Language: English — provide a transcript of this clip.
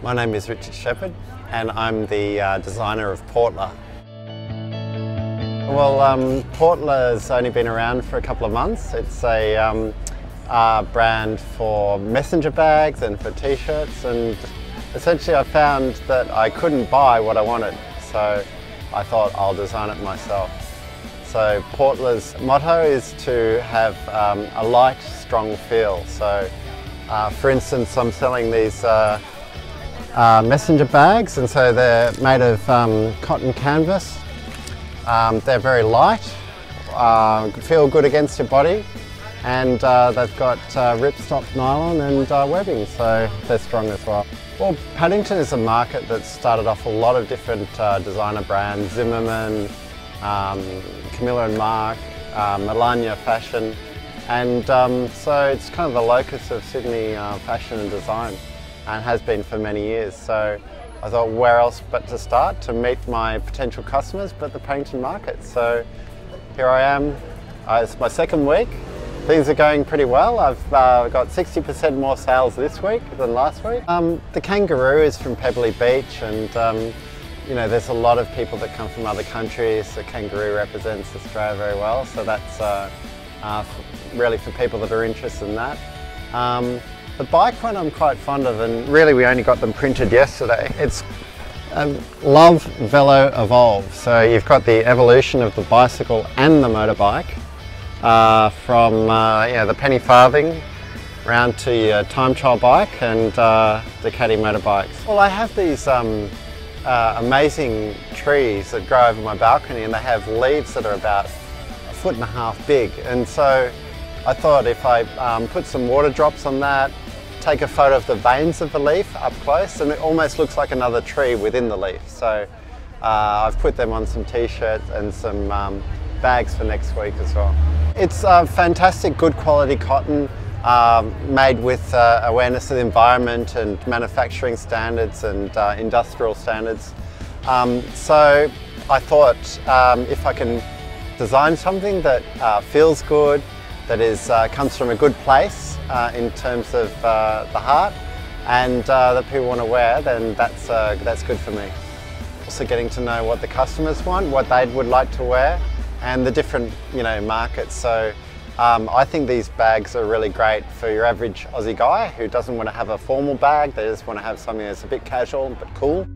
My name is Richard Shepherd and I'm the designer of Portler. Well, Portler's only been around for a couple of months. It's a brand for messenger bags and for t-shirts, and essentially I found that I couldn't buy what I wanted, so I thought I'll design it myself. So Portler's motto is to have a light, strong feel. So for instance, I'm selling these messenger bags, and so they're made of cotton canvas. They're very light, feel good against your body, and they've got ripstop nylon and webbing, so they're strong as well. Well, Paddington is a market that started off a lot of different designer brands: Zimmermann, Camilla and Mark, Melania Fashion, and so it's kind of the locus of Sydney fashion and design, and has been for many years. So I thought, where else but to start to meet my potential customers but the Paddington Market. So here I am. It's my second week. Things are going pretty well. I've got 60% more sales this week than last week. The kangaroo is from Pebbly Beach, and you know, there's a lot of people that come from other countries. The kangaroo represents Australia very well, so that's really for people that are interested in that. The bike one I'm quite fond of, and really we only got them printed yesterday. It's Love Velo Evolve. So you've got the evolution of the bicycle and the motorbike, from the penny farthing round to your time trial bike and the caddy motorbikes. Well, I have these amazing trees that grow over my balcony, and they have leaves that are about 1.5 foot big, and so I thought if I put some water drops on that, take a photo of the veins of the leaf up close, and it almost looks like another tree within the leaf. So I've put them on some t-shirts and some bags for next week as well. It's fantastic, good quality cotton, made with awareness of the environment and manufacturing standards and industrial standards. So I thought if I can design something that feels good, that is, comes from a good place in terms of the heart, and that people want to wear, then that's good for me. Also getting to know what the customers want, what they would like to wear, and the different, you know, markets. So I think these bags are really great for your average Aussie guy who doesn't want to have a formal bag. They just want to have something that's a bit casual but cool.